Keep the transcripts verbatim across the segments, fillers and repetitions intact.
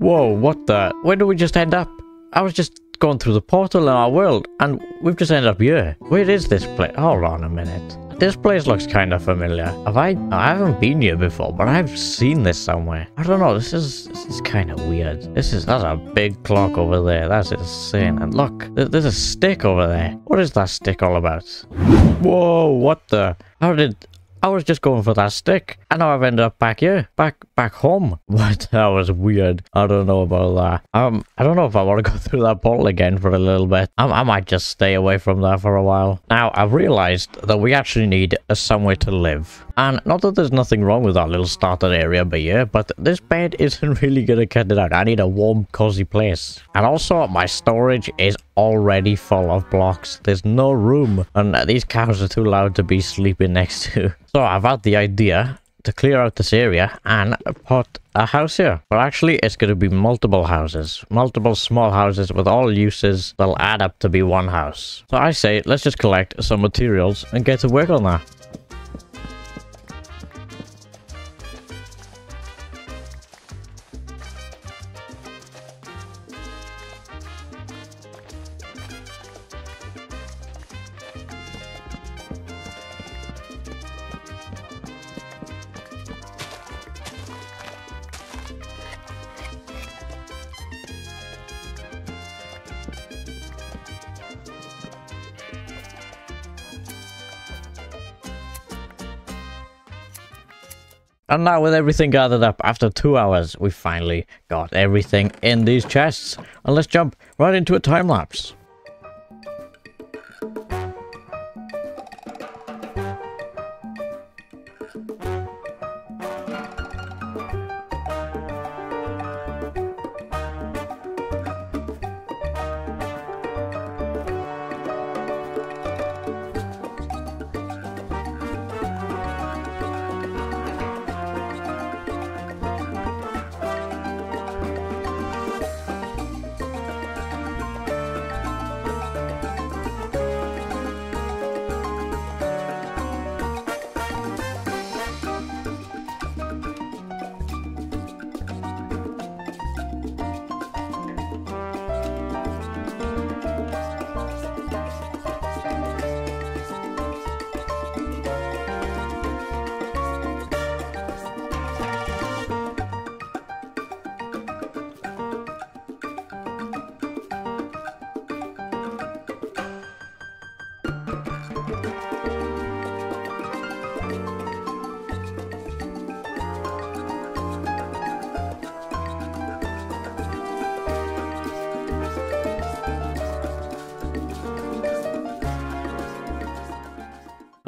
Whoa, what the? Where do we just end up? I was just going through the portal in our world, and we've just ended up here. Where is this place? Hold on a minute. This place looks kind of familiar. Have I? I haven't been here before, but I've seen this somewhere. I don't know. This is this is kind of weird. This is that's a big clock over there. That's insane. And look, th there's a stick over there. What is that stick all about? Whoa! What the? How did? I was just going for that stick, and now I've ended up back here, back back home. What? That was weird. I don't know about that. Um, I don't know if I want to go through that portal again for a little bit. I, I might just stay away from that for a while. Now I've realized that we actually need a somewhere to live. And not that there's nothing wrong with our little starter area by here, but this bed isn't really going to cut it out. I need a warm, cozy place. And also, my storage is already full of blocks. There's no room. And these cows are too loud to be sleeping next to. So I've had the idea to clear out this area and put a house here. But actually, it's going to be multiple houses. Multiple small houses with all uses that'll add up to be one house. So I say, let's just collect some materials and get to work on that. And now with everything gathered up, after two hours, we finally got everything in these chests. And let's jump right into a time lapse.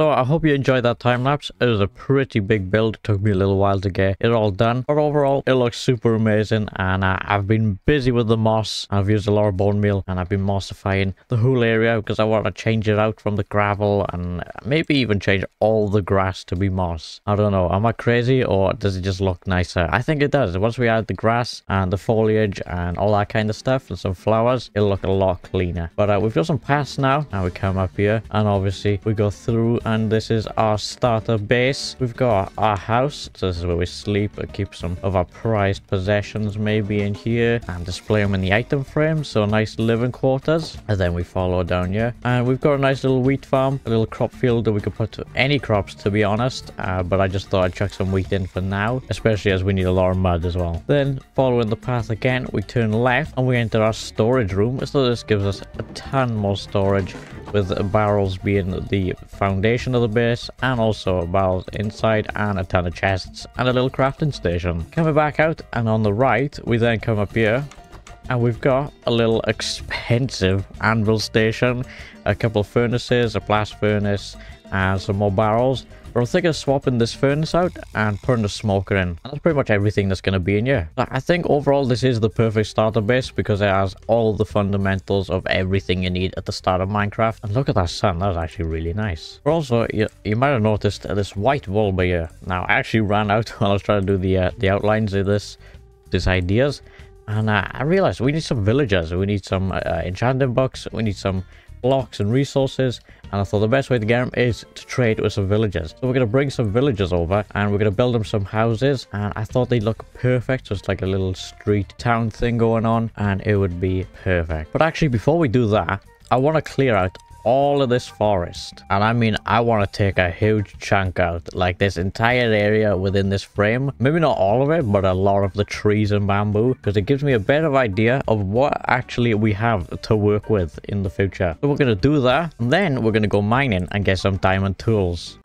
So I hope you enjoyed that time lapse. It was a pretty big build. It took me a little while to get it all done. But overall, it looks super amazing. And uh, I've been busy with the moss. I've used a lot of bone meal. And I've been mossifying the whole area because I want to change it out from the gravel. And maybe even change all the grass to be moss. I don't know. Am I crazy or does it just look nicer? I think it does. Once we add the grass and the foliage and all that kind of stuff. And some flowers. It'll look a lot cleaner. But uh, we've got some paths now. Now we come up here. And obviously we go through. And this is our starter base. We've got our house. So this is where we sleep. I keep some of our prized possessions maybe in here. And display them in the item frame. So nice living quarters. And then we follow down here. And we've got a nice little wheat farm. A little crop field that we could put to any crops to be honest. Uh, but I just thought I'd chuck some wheat in for now. Especially as we need a lot of mud as well. Then following the path again. We turn left and we enter our storage room. So this gives us a ton more storage. With barrels being the foundation of the base, and also barrels inside, and a ton of chests, and a little crafting station. Coming back out, and on the right, we then come up here, and we've got a little expensive anvil station, a couple of furnaces, a blast furnace, and some more barrels. But I'm thinking of swapping this furnace out and putting a smoker in. And that's pretty much everything that's going to be in here. I think overall this is the perfect starter base because it has all the fundamentals of everything you need at the start of Minecraft. And look at that sun. That's actually really nice. But also, you, you might have noticed this white wall by here. Now, I actually ran out while I was trying to do the uh, the outlines of this, this ideas. And uh, I realized we need some villagers. We need some uh, enchanting books. We need some blocks and resources. And I thought the best way to get them is to trade with some villagers. So we're going to bring some villagers over and we're going to build them some houses. And I thought they'd look perfect. Just like a little street town thing going on. And it would be perfect. But actually, before we do that, I want to clear out all of this forest, and I mean I want to take a huge chunk out, like this entire area within this frame, maybe not all of it but a lot of the trees and bamboo, because it gives me a better idea of what actually we have to work with in the future. So we're going to do that, and then we're going to go mining and get some diamond tools.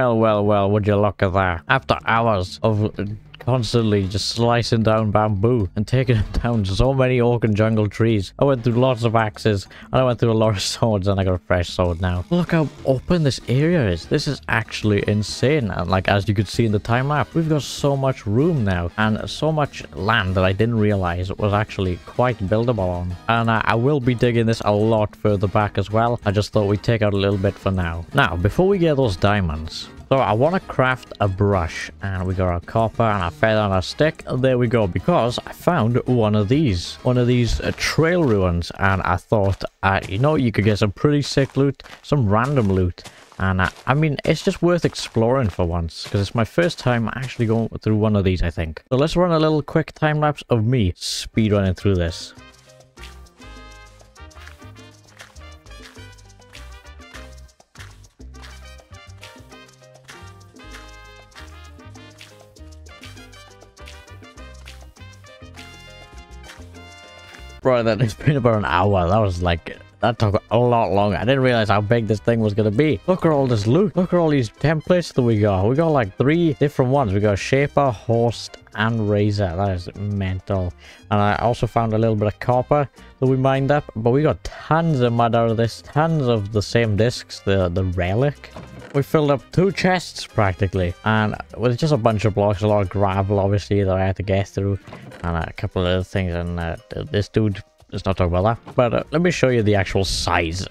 Well, well, well, would you look at that? After hours of constantly just slicing down bamboo and taking down so many oak and jungle trees, I went through lots of axes and I went through a lot of swords, and I got a fresh sword now. Look how open this area is. This is actually insane. And like, as you could see in the time lapse, we've got so much room now and so much land that I didn't realize was actually quite buildable on. And I, I will be digging this a lot further back as well. I just thought we'd take out a little bit for now. Now, before we get those diamonds, so I want to craft a brush, and we got our copper and our feather and our stick. There we go, because I found one of these, one of these uh, trail ruins, and I thought, uh, you know, you could get some pretty sick loot, some random loot. And I, I mean, it's just worth exploring for once, because it's my first time actually going through one of these, I think. So let's run a little quick time lapse of me speedrunning through this. Right, that it's been about an hour. That was like, that took a lot longer. I didn't realize how big this thing was going to be. Look at all this loot. Look at all these templates that we got. We got like three different ones. We got Shaper, Horse, and Razor. That is mental. And I also found a little bit of copper that we mined up. But we got tons of mud out of this. Tons of the same discs, the, the relic. We filled up two chests practically, and it was just a bunch of blocks, a lot of gravel obviously that I had to get through, and a couple of other things. And uh, this dude, let's not talk about that, but uh, let me show you the actual size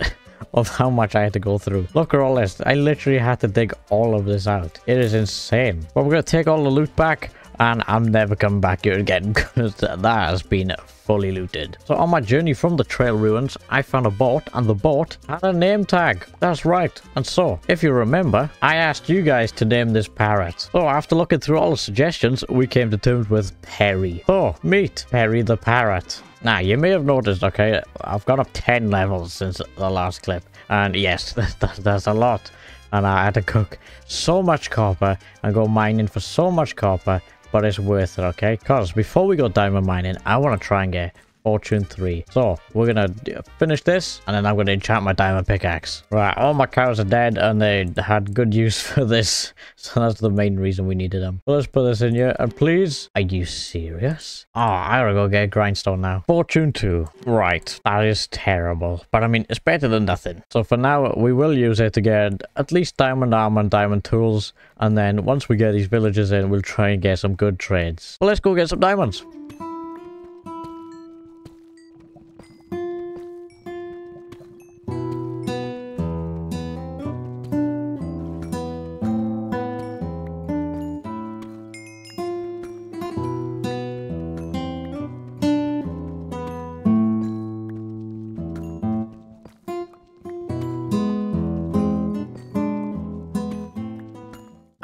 of how much I had to go through. Look at all this. I literally had to dig all of this out. It is insane. But we're gonna take all the loot back, and I'm never coming back here again, because that has been fully looted. So on my journey from the trail ruins, I found a boat, and the boat had a name tag. That's right. And so, if you remember, I asked you guys to name this parrot. So after looking through all the suggestions, we came to terms with Perry. So, meet Perry the Parrot. Now, you may have noticed, okay, I've gone up ten levels since the last clip. And yes, that's, that's a lot. And I had to cook so much copper and go mining for so much copper. But it's worth it, okay? Because before we go diamond mining, I want to try and get Fortune three. So, we're going to finish this, and then I'm going to enchant my diamond pickaxe. Right, all my cows are dead, and they had good use for this. So, that's the main reason we needed them. So let's put this in here, and please... Are you serious? Oh, I gotta go get grindstone now. Fortune two. Right, that is terrible. But, I mean, it's better than nothing. So, for now, we will use it to get at least diamond armor and diamond tools. And then, once we get these villagers in, we'll try and get some good trades. Well, let's go get some diamonds.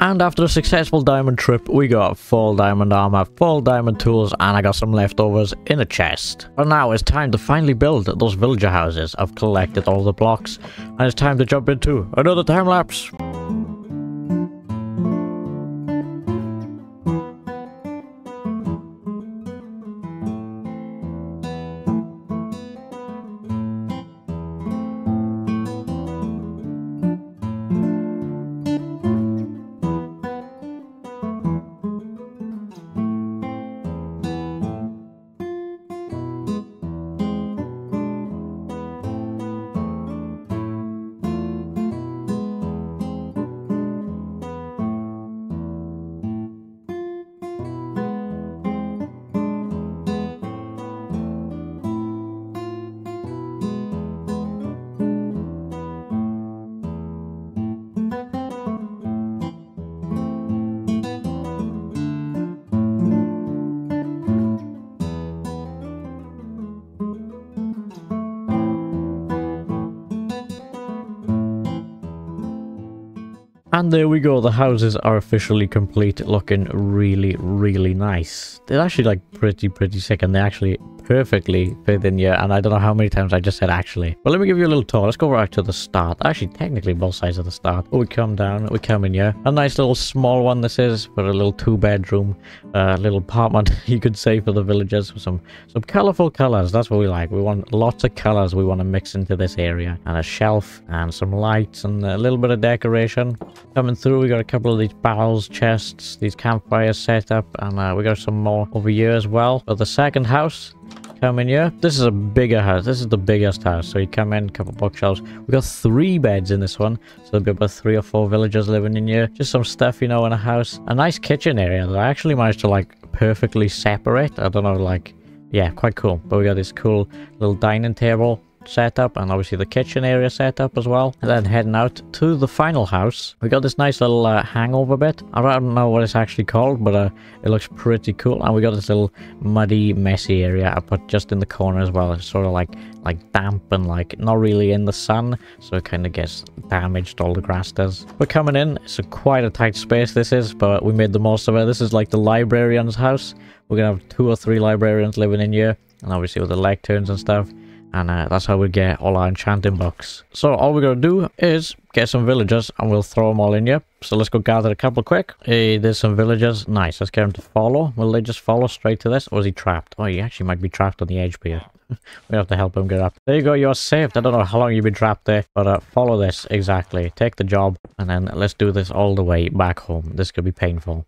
And after a successful diamond trip, we got full diamond armor, full diamond tools, and I got some leftovers in a chest. But now it's time to finally build those villager houses. I've collected all the blocks, and it's time to jump into another time lapse. And there we go, the houses are officially complete, looking really, really nice. They're actually like pretty, pretty sick, and they actually perfectly fit in here. And I don't know how many times I just said actually. But let me give you a little tour. Let's go right to the start. Actually, technically both sides of the start. But we come down, we come in here. A nice little small one this is, but a little two bedroom, uh, little apartment, you could say, for the villagers. Some, some colorful colors, that's what we like. We want lots of colors we want to mix into this area. And a shelf, and some lights, and a little bit of decoration. Coming through, we got a couple of these barrels, chests, these campfires set up, and uh, we got some more over here as well. But the second house, come in here. This is a bigger house. This is the biggest house. So you come in, a couple of bookshelves. We got three beds in this one, so there'll be about three or four villagers living in here. Just some stuff, you know, in a house. A nice kitchen area that I actually managed to like perfectly separate. I don't know, like, yeah, quite cool. But we got this cool little dining table set up, and obviously the kitchen area set up as well. And then heading out to the final house, we got this nice little uh, hangover bit. I don't know what it's actually called, but uh, it looks pretty cool. And we got this little muddy, messy area I put just in the corner as well. It's sort of like like damp and like not really in the sun, so it kind of gets damaged, all the grass does. We're coming in. It's a quite a tight space this is, but we made the most of it. This is like the librarian's house. We're gonna have two or three librarians living in here, and obviously with the lecterns and stuff. And uh, that's how we get all our enchanting books. So all we're going to do is get some villagers and we'll throw them all in here. So let's go gather a couple quick. Hey, there's some villagers. Nice. Let's get them to follow. Will they just follow straight to this? Or is he trapped? Oh, he actually might be trapped on the edge here. We have to help him get up. There you go. You're saved. I don't know how long you've been trapped there. But uh, follow this. Exactly. Take the job. And then let's do this all the way back home. This could be painful.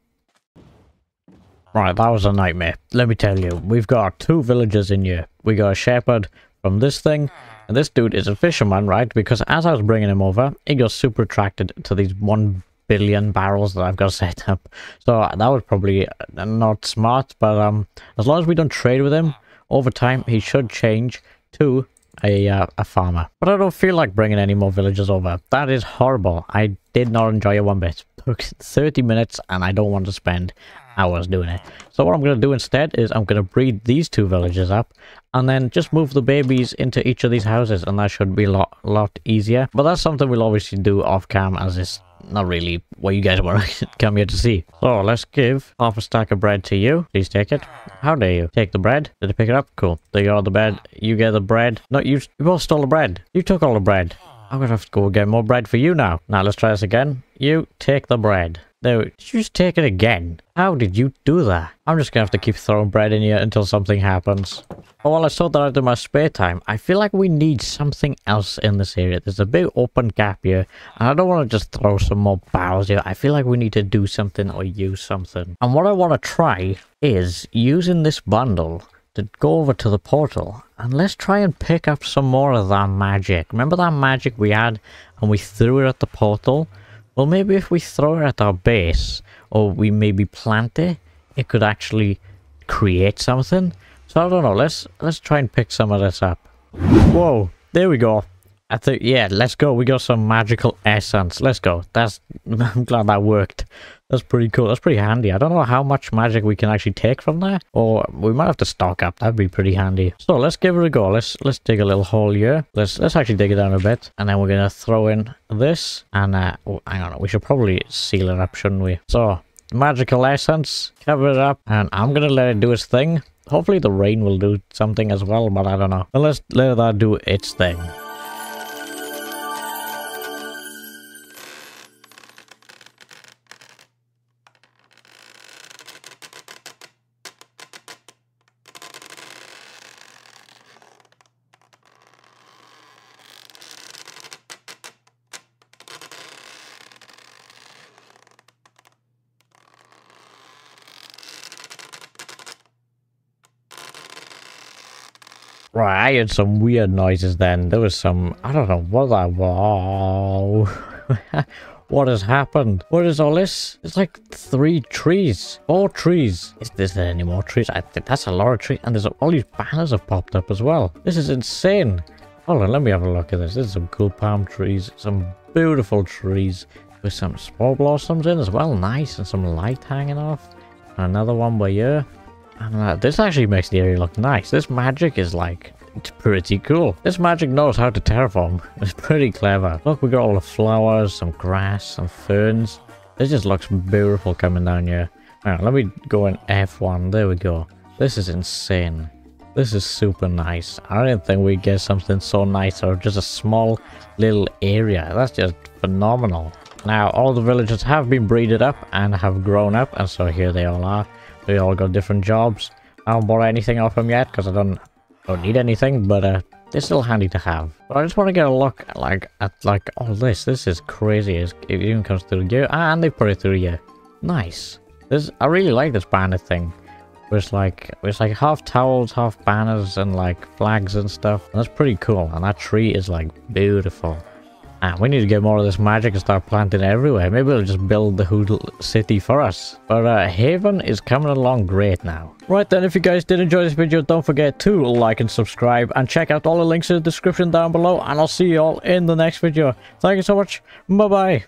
Right, that was a nightmare. Let me tell you, we've got two villagers in here. We got a shepherd from this thing, and this dude is a fisherman, right? Because as I was bringing him over, he got super attracted to these one billion barrels that I've got set up. So that was probably not smart, but um, as long as we don't trade with him, over time he should change to a uh, a farmer. But I don't feel like bringing any more villagers over. That is horrible. I did not enjoy it one bit. It took thirty minutes, and I don't want to spend hours doing it. So what I'm going to do instead is I'm going to breed these two villagers up and then just move the babies into each of these houses, and that should be a lot lot easier. But that's something we'll obviously do off cam, as it's not really what you guys want to come here to see. So let's give half a stack of bread to you. Please take it. How dare you take the bread? Did I pick it up? Cool. There you are, the bread. You get the bread. No, you, you both stole the bread. You took all the bread. I'm gonna have to go get more bread for you now. Now let's try this again. You take the bread. No, did you just take it again? How did you do that? I'm just gonna have to keep throwing bread in here until something happens. Oh, well, I sort that out in my spare time. I feel like we need something else in this area. There's a big open gap here, and I don't want to just throw some more barrels here. I feel like we need to do something or use something. And what I want to try is using this bundle to go over to the portal, and let's try and pick up some more of that magic. Remember that magic we had and we threw it at the portal? Well, maybe if we throw it at our base, or we maybe plant it, it could actually create something. So I don't know, let's let's try and pick some of this up. Whoa, there we go. I think, yeah, let's go. We got some magical essence. Let's go. That's, I'm glad that worked. That's pretty cool. That's pretty handy. I don't know how much magic we can actually take from there, or we might have to stock up. That'd be pretty handy. So let's give it a go. Let's let's dig a little hole here. Let's let's actually dig it down a bit, and then we're gonna throw in this. And uh, oh, hang on, we should probably seal it up, shouldn't we? So magical essence, cover it up, and I'm gonna let it do its thing. Hopefully the rain will do something as well, but I don't know. But let's let that do its thing. Right, I heard some weird noises then. There was some, I don't know what that was. What has happened? What is all this? It's like three trees. Four trees. Is there any more trees? I think that's a lot of trees. And there's all these banners have popped up as well. This is insane. Hold on, let me have a look at this. There's some cool palm trees. Some beautiful trees. With some small blossoms in as well. Nice. And some light hanging off. And another one by here. And uh, this actually makes the area look nice. This magic is like It's pretty cool. This magic knows how to terraform. It's pretty clever. Look, we got all the flowers, some grass, some ferns. This just looks beautiful coming down here. Alright, let me go in F one. There we go. This is insane. This is super nice. I didn't think we'd get something so nice out of just a small little area. That's just phenomenal. Now, all the villagers have been breeded up and have grown up, and so here they all are. They all got different jobs. I haven't bought anything off them yet because I don't don't need anything, but uh, they're still handy to have. But I just want to get a look at, like at like all this. This is crazy. It's, it even comes through here, and they put it through here. Nice. This I really like this banner thing. It's like it's like half towels, half banners, and like flags and stuff. And that's pretty cool. And that tree is like beautiful. And we need to get more of this magic and start planting everywhere. Maybe we'll just build the Hoodle city for us. But uh, Haven is coming along great now. Right then, if you guys did enjoy this video, don't forget to like and subscribe. And check out all the links in the description down below. And I'll see you all in the next video. Thank you so much. Bye-bye.